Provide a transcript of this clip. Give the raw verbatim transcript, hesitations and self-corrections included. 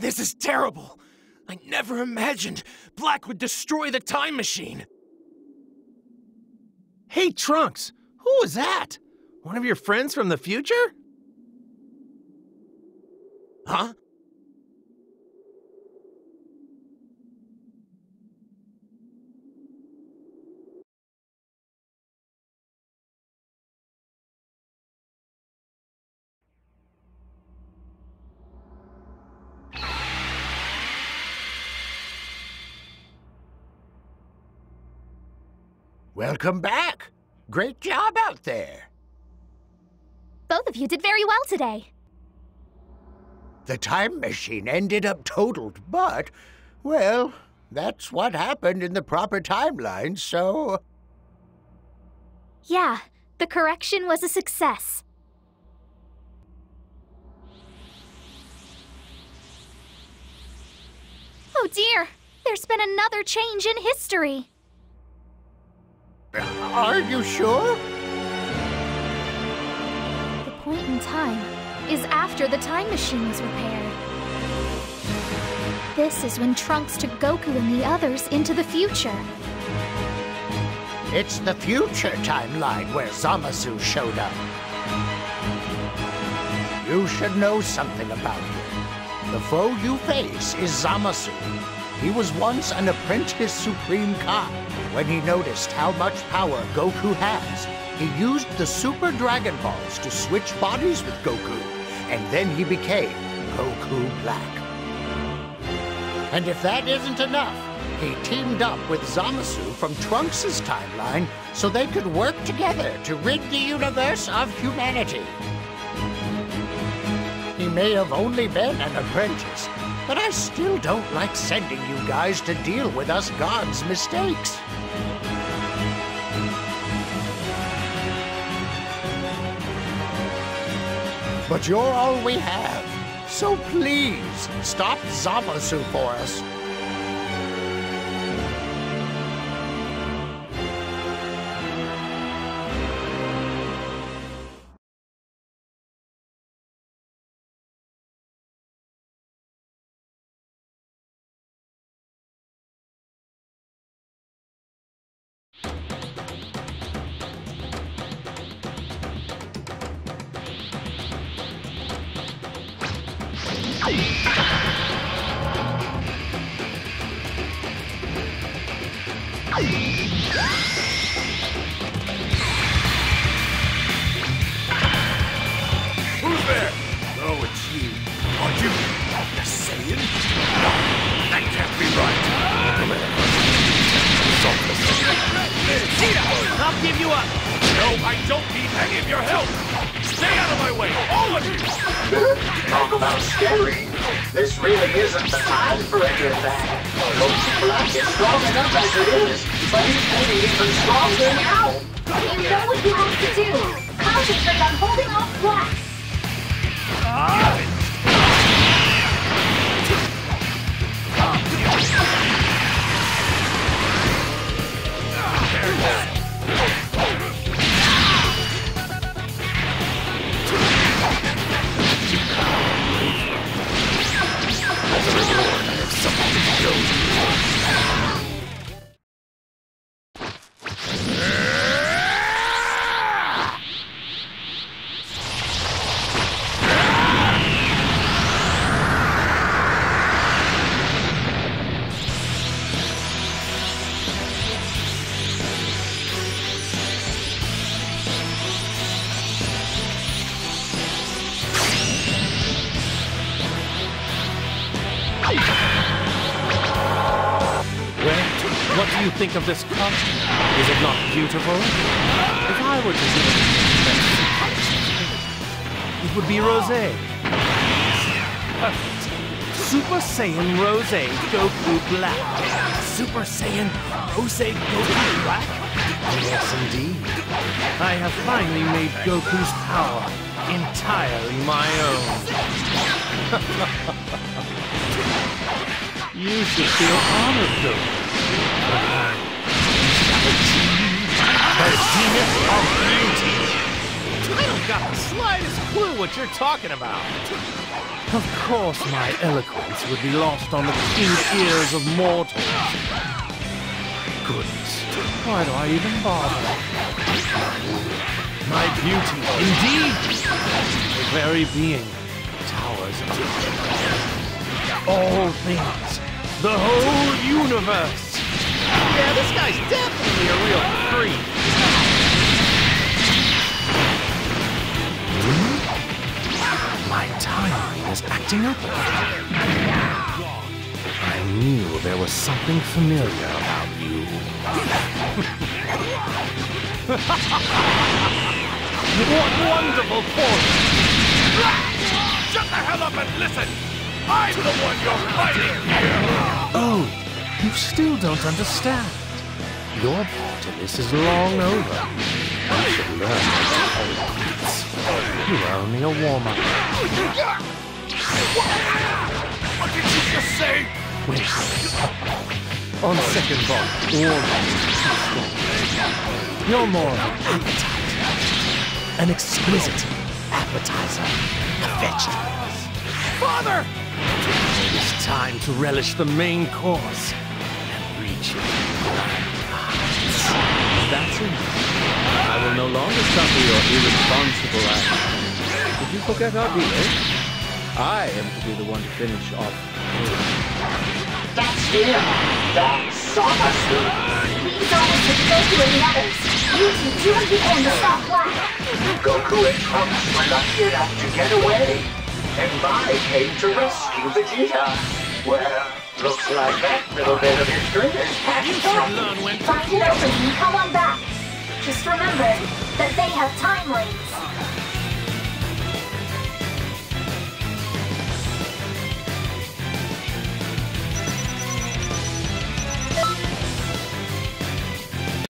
This is terrible. I never imagined Black would destroy the time machine. Hey, Trunks, who was that? One of your friends from the future? Huh? Welcome back. Great job out there. Both of you did very well today. The time machine ended up totaled, but, well, that's what happened in the proper timeline, so... Yeah, the correction was a success. Oh dear, there's been another change in history. Are you sure? The point in time is after the time machine was repaired. This is when Trunks took Goku and the others into the future. It's the future timeline where Zamasu showed up. You should know something about him. The foe you face is Zamasu. He was once an apprentice Supreme Kai. When he noticed how much power Goku has, he used the Super Dragon Balls to switch bodies with Goku, and then he became Goku Black. And if that isn't enough, he teamed up with Zamasu from Trunks' timeline so they could work together to rid the universe of humanity. He may have only been an apprentice, but I still don't like sending you guys to deal with us gods' mistakes. But you're all we have, so please stop Zamasu for us. Think of this cup. Is it not beautiful? If I were to see it, it would be rosé. Perfect. Super Saiyan Rose Goku Black. Super Saiyan Rose Goku Black? Yes, indeed. I have finally made Goku's power entirely my own. You should feel honored, though. The Genius of Beauty! I don't got the slightest clue what you're talking about. Of course my eloquence would be lost on the keen ears of mortals. Goodness, why do I even bother? My beauty, indeed, the very being towers above. All things, the whole universe. Yeah, this guy's definitely a real freak. My timing is acting up. I knew there was something familiar about you. What wonderful force! Shut the hell up and listen! I'm the one you're fighting here! Oh, you still don't understand. Your part in this is long over. You should learn how to hold. You are only a warm-up. What did you just say? Wait. On second thought, warm-up. You're more of an appetite. An exquisite appetizer. A vegetable. Father! It's time to relish the main course and reach your eyes. That's it. I will no longer suffer your irresponsible actions. Did you forget our deal? I am to be the one to finish off. That's it! That's Zamasu! Please don't take Goku and the others! You two join me on the stop line! Goku and Trunks were lucky enough to get away, and I came to rescue Vegeta. Well, looks like that little bit of history is passed on. Vegeta, come on back! Just remember that they have time links.